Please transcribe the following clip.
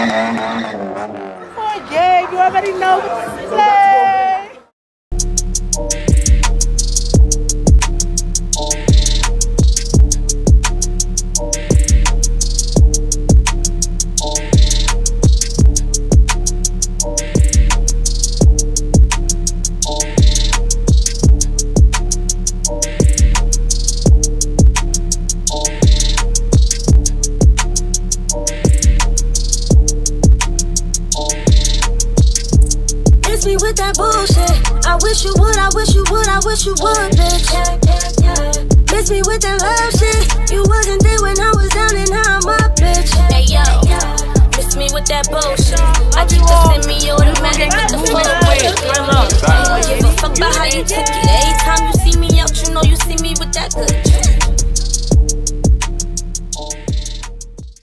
Oh yeah, you already know what to say. With that bullshit, I wish you would, I wish you would, I wish you would, bitch. Miss me with that love shit.